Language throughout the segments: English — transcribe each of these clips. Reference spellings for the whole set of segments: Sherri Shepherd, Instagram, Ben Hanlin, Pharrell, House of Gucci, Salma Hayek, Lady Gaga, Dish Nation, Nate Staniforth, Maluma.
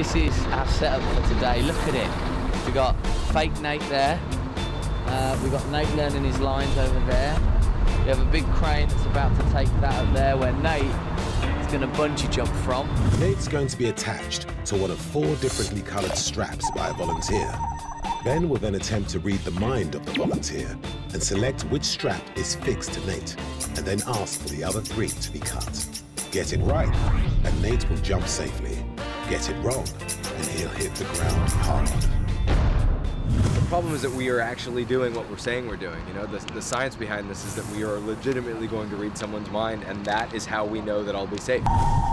This is our setup for today. Look at it. We got fake Nate there. We got Nate learning his lines over there. We have a big crane that's about to take that up there where Nate is going to bungee jump from. Nate's going to be attached to one of 4 differently coloured straps by a volunteer. Ben will then attempt to read the mind of the volunteer and select which strap is fixed to Nate, and then ask for the other 3 to be cut. Get it right, and Nate will jump safely. Get it wrong, and he'll hit the ground hard. The problem is that we are actually doing what we're saying we're doing. You know, the science behind this is that we are legitimately going to read someone's mind, and that is how we know that I'll be safe.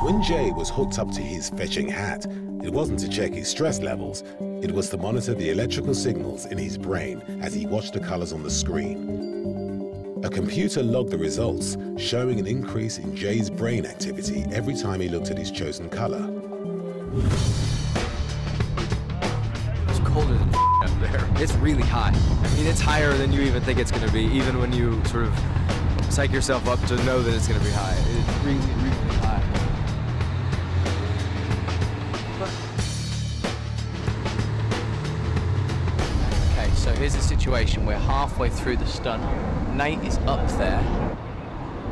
When Jay was hooked up to his fetching hat, it wasn't to check his stress levels. It was to monitor the electrical signals in his brain as he watched the colors on the screen. A computer logged the results, showing an increase in Jay's brain activity every time he looked at his chosen color. It's colder than up there. It's really hot. I mean, it's higher than you even think it's going to be, even when you sort of psych yourself up to know that it's going to be high. It's really, really high. Okay, so here's the situation. We're halfway through the stunt. Nate is up there,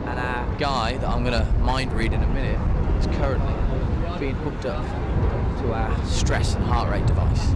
and our guy that I'm going to mind read in a minute is currently being hooked up to our stress and heart rate device.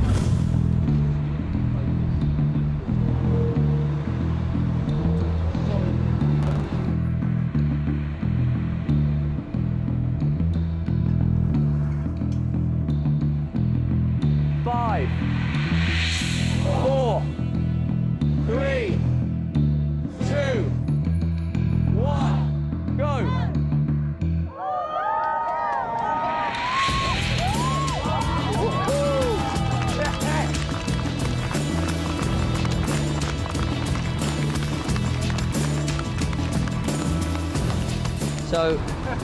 So,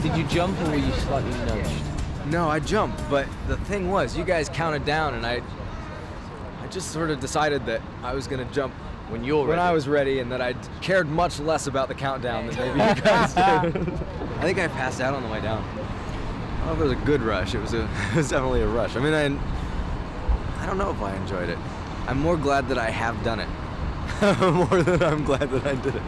did you jump or were you slightly nudged? No, I jumped, but the thing was, you guys counted down, and I just sort of decided that I was going to jump when you were ready. When I was ready, and that I cared much less about the countdown than maybe you guys did. I think I passed out on the way down. I don't know if it was a good rush. It was definitely a rush. I mean, I don't know if I enjoyed it. I'm more glad that I have done it, more than I'm glad that I did it.